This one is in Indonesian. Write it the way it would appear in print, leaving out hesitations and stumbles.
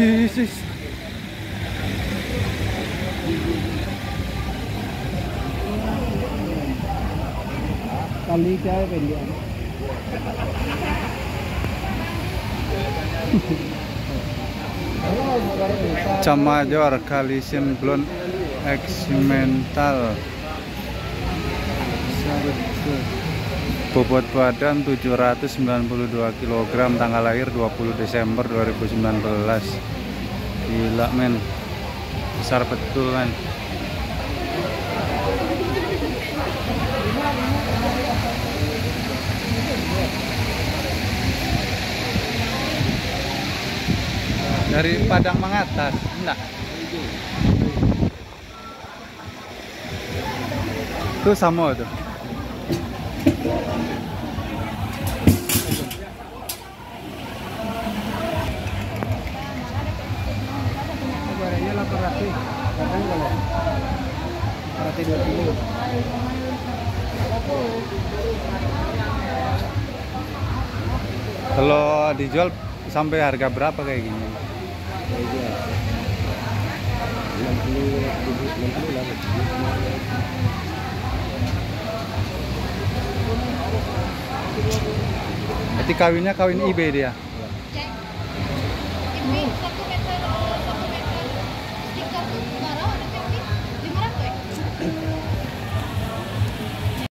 Jesus. Kali saya pendiam. Camajor kali simplon eksemental. Bobot badan 792 kg, tanggal lahir 20 Desember 2019. Gila men, besar betul kan. Dari Padang mengatas, enggak. Itu sama tuh. Kalau dijual sampai harga berapa kayak gini? 60 lah. Berarti kawinnya kawin IB dia.